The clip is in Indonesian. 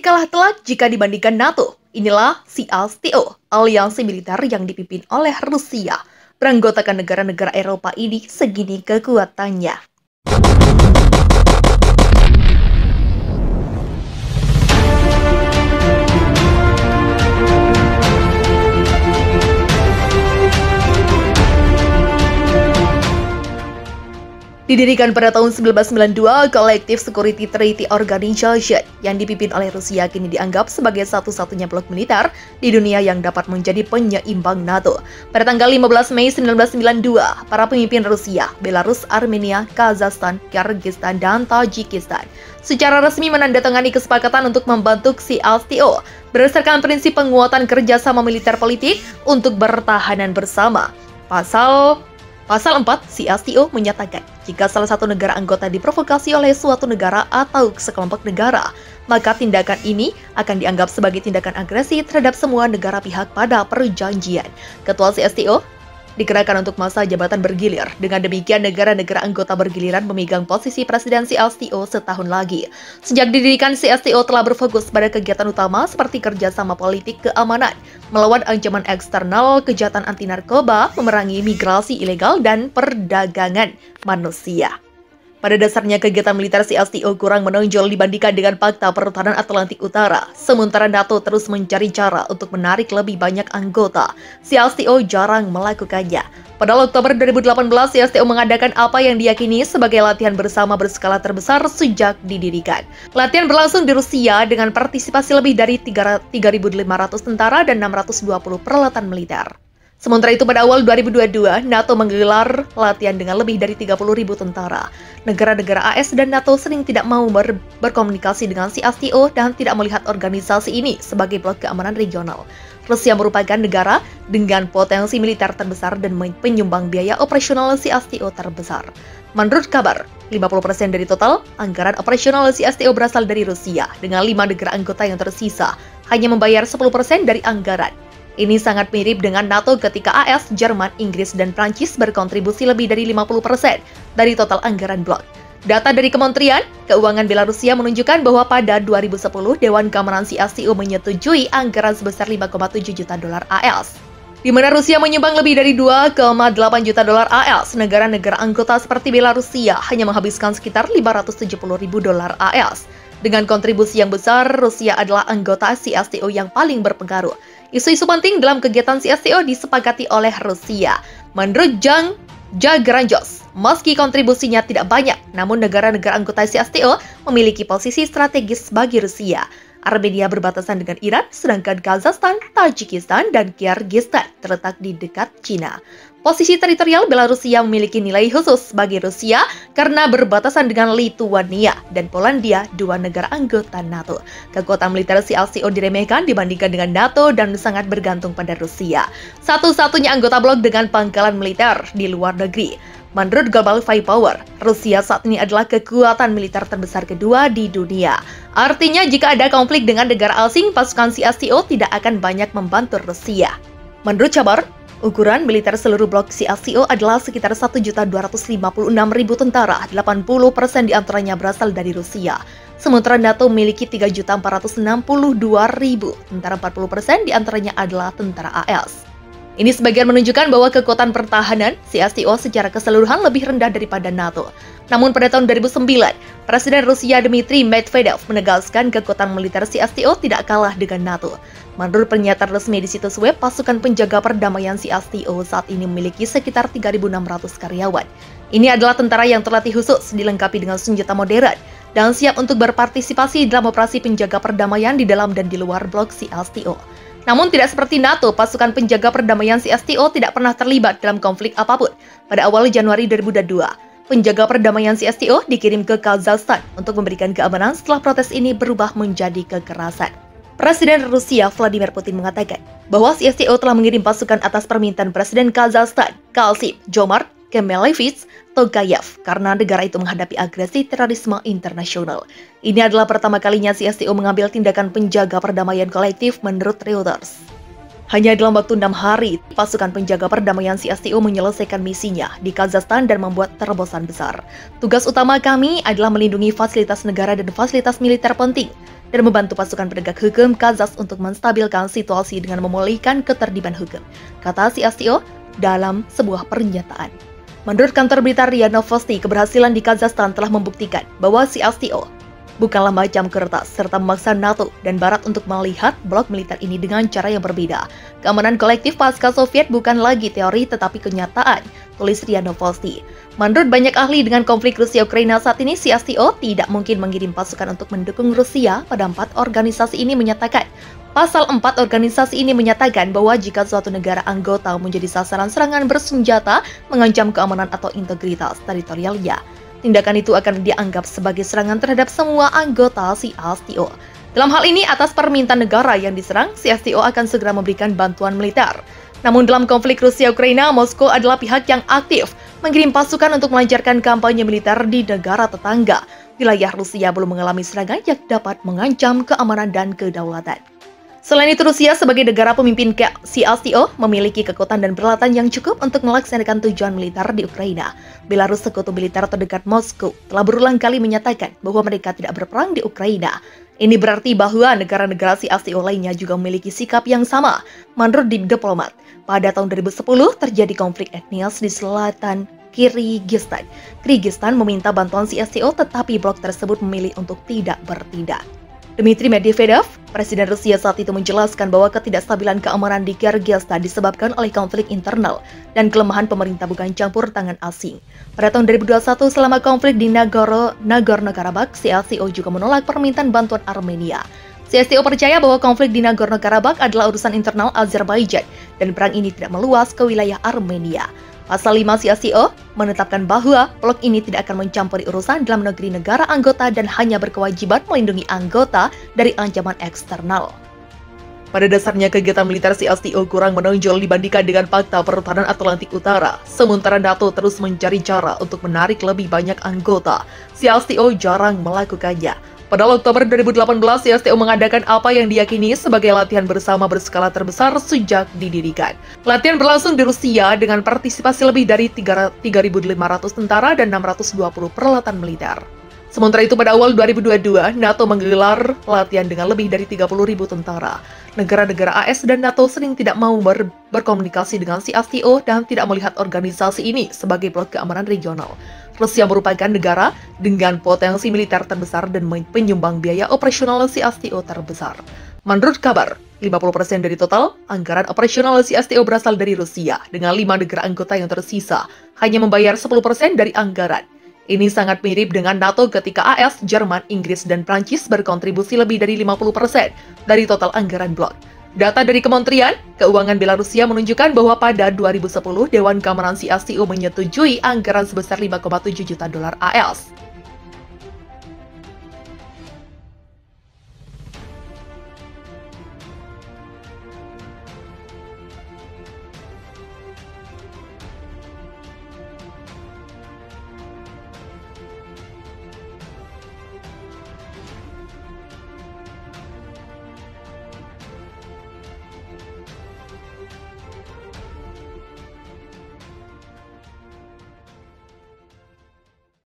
Jadi kalah telak jika dibandingkan NATO. Inilah CSTO, aliansi militer yang dipimpin oleh Rusia. Beranggotakan negara-negara Eropa ini segini kekuatannya. Didirikan pada tahun 1992, Collective Security Treaty Organization yang dipimpin oleh Rusia kini dianggap sebagai satu-satunya blok militer di dunia yang dapat menjadi penyeimbang NATO. Pada tanggal 15 Mei 1992, para pemimpin Rusia, Belarus, Armenia, Kazakhstan, Kyrgyzstan, dan Tajikistan secara resmi menandatangani kesepakatan untuk membentuk CSTO berdasarkan prinsip penguatan kerjasama militer politik untuk bertahanan bersama. Pasal 4 CSTO menyatakan, jika salah satu negara anggota diprovokasi oleh suatu negara atau sekelompok negara, maka tindakan ini akan dianggap sebagai tindakan agresi terhadap semua negara pihak pada perjanjian. Ketua CSTO dikerahkan untuk masa jabatan bergilir. Dengan demikian, negara-negara anggota bergiliran memegang posisi presidensi CSTO setahun lagi. Sejak didirikan, CSTO telah berfokus pada kegiatan utama seperti kerjasama politik keamanan, melawan ancaman eksternal, kejahatan anti-narkoba, memerangi migrasi ilegal, dan perdagangan manusia. Pada dasarnya, kegiatan militer CSTO kurang menonjol dibandingkan dengan Pakta Pertahanan Atlantik Utara. Sementara NATO terus mencari cara untuk menarik lebih banyak anggota, CSTO jarang melakukannya. Pada Oktober 2018, CSTO mengadakan apa yang diyakini sebagai latihan bersama berskala terbesar sejak didirikan. Latihan berlangsung di Rusia dengan partisipasi lebih dari 3.500 tentara dan 620 peralatan militer. Sementara itu, pada awal 2022, NATO menggelar latihan dengan lebih dari 30.000 tentara. Negara-negara AS dan NATO sering tidak mau berkomunikasi dengan CSTO dan tidak melihat organisasi ini sebagai blok keamanan regional. Rusia merupakan negara dengan potensi militer terbesar dan penyumbang biaya operasional CSTO terbesar. Menurut kabar, 50% dari total anggaran operasional CSTO berasal dari Rusia, dengan 5 negara anggota yang tersisa hanya membayar 10% dari anggaran. Ini sangat mirip dengan NATO ketika AS, Jerman, Inggris, dan Prancis berkontribusi lebih dari 50% dari total anggaran blok. Data dari Kementerian Keuangan Belarusia menunjukkan bahwa pada 2010, Dewan Keamanan CSTO menyetujui anggaran sebesar 5,7 juta dolar AS. Di mana Rusia menyumbang lebih dari 2,8 juta dolar AS, negara-negara anggota seperti Belarusia hanya menghabiskan sekitar 570 ribu dolar AS. Dengan kontribusi yang besar, Rusia adalah anggota CSTO yang paling berpengaruh. Isu-isu penting dalam kegiatan CSTO disepakati oleh Rusia. Menurut Zhang Jagranjos, meski kontribusinya tidak banyak, namun negara-negara anggota CSTO memiliki posisi strategis bagi Rusia. Armenia berbatasan dengan Iran, sedangkan Kazakhstan, Tajikistan, dan Kyrgyzstan terletak di dekat China. Posisi teritorial Belarusia memiliki nilai khusus bagi Rusia karena berbatasan dengan Lituania dan Polandia, dua negara anggota NATO. Kekuatan militer CSTO diremehkan dibandingkan dengan NATO dan sangat bergantung pada Rusia, satu-satunya anggota blok dengan pangkalan militer di luar negeri. Menurut Global Firepower, Rusia saat ini adalah kekuatan militer terbesar kedua di dunia. Artinya, jika ada konflik dengan negara asing, pasukan CSTO tidak akan banyak membantu Rusia. Menurut kabar, ukuran militer seluruh blok CSTO adalah sekitar 1.256.000 tentara, 80% diantaranya berasal dari Rusia. Sementara NATO memiliki 3.462.000 tentara, 40% diantaranya adalah tentara AS. Ini sebagian menunjukkan bahwa kekuatan pertahanan CSTO secara keseluruhan lebih rendah daripada NATO. Namun pada tahun 2009, Presiden Rusia Dmitry Medvedev menegaskan kekuatan militer CSTO tidak kalah dengan NATO. Menurut pernyataan resmi di situs web, pasukan penjaga perdamaian CSTO saat ini memiliki sekitar 3.600 karyawan. Ini adalah tentara yang terlatih khusus, dilengkapi dengan senjata modern, dan siap untuk berpartisipasi dalam operasi penjaga perdamaian di dalam dan di luar blok CSTO. Namun tidak seperti NATO, pasukan penjaga perdamaian CSTO tidak pernah terlibat dalam konflik apapun. Pada awal Januari 2022, penjaga perdamaian CSTO dikirim ke Kazakhstan untuk memberikan keamanan setelah protes ini berubah menjadi kekerasan. Presiden Rusia Vladimir Putin mengatakan bahwa CSTO telah mengirim pasukan atas permintaan Presiden Kazakhstan Kassym-Jomart Kemelievich Tokayev karena negara itu menghadapi agresi terorisme internasional. Ini adalah pertama kalinya CSTO mengambil tindakan penjaga perdamaian kolektif, menurut Reuters. Hanya dalam waktu 6 hari, pasukan penjaga perdamaian CSTO menyelesaikan misinya di Kazakhstan dan membuat terobosan besar. Tugas utama kami adalah melindungi fasilitas negara dan fasilitas militer penting, dan membantu pasukan penegak hukum Kazakhstan untuk menstabilkan situasi dengan memulihkan ketertiban hukum, kata CSTO dalam sebuah pernyataan. Menurut kantor berita RIA Novosti, keberhasilan di Kazakhstan telah membuktikan bahwa CSTO bukanlah macam kertas, serta memaksa NATO dan Barat untuk melihat blok militer ini dengan cara yang berbeda. Keamanan kolektif pasca Soviet bukan lagi teori tetapi kenyataan, tulis RIA Novosti. Menurut banyak ahli, dengan konflik Rusia-Ukraina saat ini, CSTO tidak mungkin mengirim pasukan untuk mendukung Rusia. Pada Pasal 4 organisasi ini menyatakan bahwa jika suatu negara anggota menjadi sasaran serangan bersenjata, mengancam keamanan atau integritas teritorialnya, tindakan itu akan dianggap sebagai serangan terhadap semua anggota CSTO. Dalam hal ini, atas permintaan negara yang diserang, CSTO akan segera memberikan bantuan militer. Namun dalam konflik Rusia-Ukraina, Moskow adalah pihak yang aktif mengirim pasukan untuk melancarkan kampanye militer di negara tetangga. Wilayah Rusia belum mengalami serangan yang dapat mengancam keamanan dan kedaulatan. Selain itu, Rusia sebagai negara pemimpin CSTO memiliki kekuatan dan peralatan yang cukup untuk melaksanakan tujuan militer di Ukraina. Belarus, sekutu militer terdekat Moskow, telah berulang kali menyatakan bahwa mereka tidak berperang di Ukraina. Ini berarti bahwa negara-negara CSTO lainnya juga memiliki sikap yang sama. Menurut diplomat, pada tahun 2010 terjadi konflik etnis di selatan Kyrgyzstan meminta bantuan CSTO, tetapi blok tersebut memilih untuk tidak bertindak. Dmitry Medvedev, Presiden Rusia saat itu, menjelaskan bahwa ketidakstabilan keamanan di Kyrgyzstan disebabkan oleh konflik internal dan kelemahan pemerintah, bukan campur tangan asing. Pada tahun 2021, selama konflik di Nagorno-Karabakh, CSTO juga menolak permintaan bantuan Armenia. CSTO percaya bahwa konflik di Nagorno-Karabakh adalah urusan internal Azerbaijan dan perang ini tidak meluas ke wilayah Armenia. Pasal 5 CSTO menetapkan bahwa blok ini tidak akan mencampuri urusan dalam negeri negara anggota dan hanya berkewajiban melindungi anggota dari ancaman eksternal. Pada dasarnya, kegiatan militer CSTO kurang menonjol dibandingkan dengan Pakta Pertahanan Atlantik Utara, sementara NATO terus mencari cara untuk menarik lebih banyak anggota. CSTO jarang melakukannya. Pada Oktober 2018, CSTO mengadakan apa yang diyakini sebagai latihan bersama berskala terbesar sejak didirikan. Latihan berlangsung di Rusia dengan partisipasi lebih dari 3.500 tentara dan 620 peralatan militer. Sementara itu, pada awal 2022, NATO menggelar latihan dengan lebih dari 30.000 tentara. Negara-negara AS dan NATO sering tidak mau berkomunikasi dengan CSTO dan tidak melihat organisasi ini sebagai blok keamanan regional. Rusia merupakan negara dengan potensi militer terbesar dan penyumbang biaya operasional CSTO terbesar. Menurut kabar, 50% dari total anggaran operasional CSTO berasal dari Rusia, dengan 5 negara anggota yang tersisa hanya membayar 10% dari anggaran. Ini sangat mirip dengan NATO ketika AS, Jerman, Inggris, dan Prancis berkontribusi lebih dari 50% dari total anggaran blok. Data dari Kementerian Keuangan Belarusia menunjukkan bahwa pada 2010, Dewan Keamanan CSTO menyetujui anggaran sebesar 5,7 juta dolar AS.